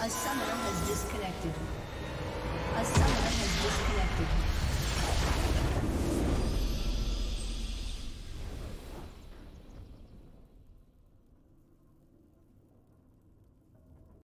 A summoner has disconnected.